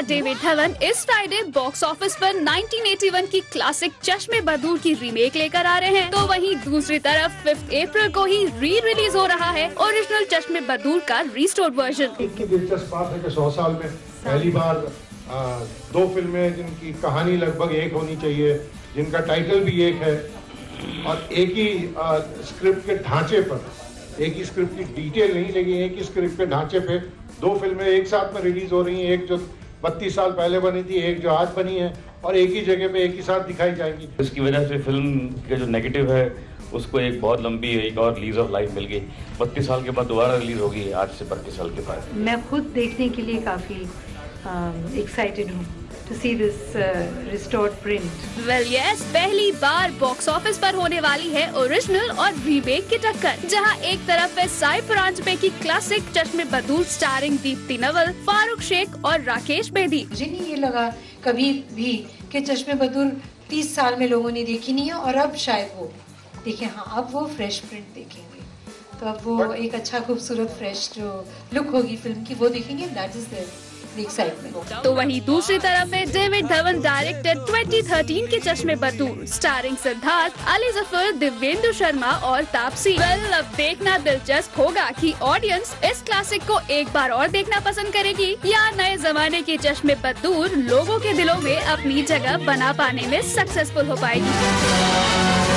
Star David Dhawan इस Friday box office पर 1981 की क्लासिक चश्मे बदूर की रीमेक लेकर आ रहे हैं, तो वहीं दूसरी तरफ 5 अप्रैल को ही री रिलीज हो रहा है ओरिजिनल चश्मे बदूर का रीस्टोर्ड वर्जन। इनकी दिलचस्प बात है कि 100 साल में पहली बार दो फिल्में जिनकी कहानी लगभग एक होनी चाहिए, जिनका टाइटल भी एक है और एक ही स्क्रिप्ट के ढांचे पर, एक ही स्क्रिप्ट की डिटेल नहीं लेकिन एक ही स्क्रिप्ट के ढांचे पे दो फिल्में एक साथ में रिलीज हो रही हैं, एक जो 32 साल पहले बनी थी, एक जो आज बनी है और एक ही जगह पे एक ही साथ दिखाई जाएंगी। इसकी वजह से फिल्म का जो नेगेटिव है उसको एक बहुत लंबी एक और लीज ऑफ लाइफ मिल गई। 32 साल के बाद दोबारा रिलीज होगी आज से 32 साल के बाद। मैं खुद देखने के लिए काफ़ी एक्साइटेड हूँ to see this restored print. Well yes, पहली बार बॉक्स ऑफिस पर होने वाली है ओरिजिनल और रीमेक की टक्कर, जहां एक तरफ है साई परांजपे की क्लासिक चश्मे बदूर स्टारिंग दीप्ति नवल, फारूक शेख और राकेश बेदी। मुझे नहीं ये लगा कभी भी कि चश्मे बदूर 30 साल में लोगों ने देखी नहीं है और अब शायद वो देखें। हाँ, अब वो फ्रेश प्रिंट देखेंगे तो अब वो एक अच्छा खूबसूरत फ्रेश जो लुक होगी फिल्म की वो देखेंगे। That is there excitement. तो वहीं दूसरी तरफ है डेविड धवन डायरेक्टर 2013 के चश्मे बदूर स्टारिंग सिद्धार्थ, अली जफर, दिवेंदु शर्मा और तापसी। वेल, अब देखना दिलचस्प होगा कि ऑडियंस इस क्लासिक को एक बार और देखना पसंद करेगी या नए जमाने के चश्मे बदूर लोगों के दिलों में अपनी जगह बना पाने में सक्सेसफुल हो पाएगी।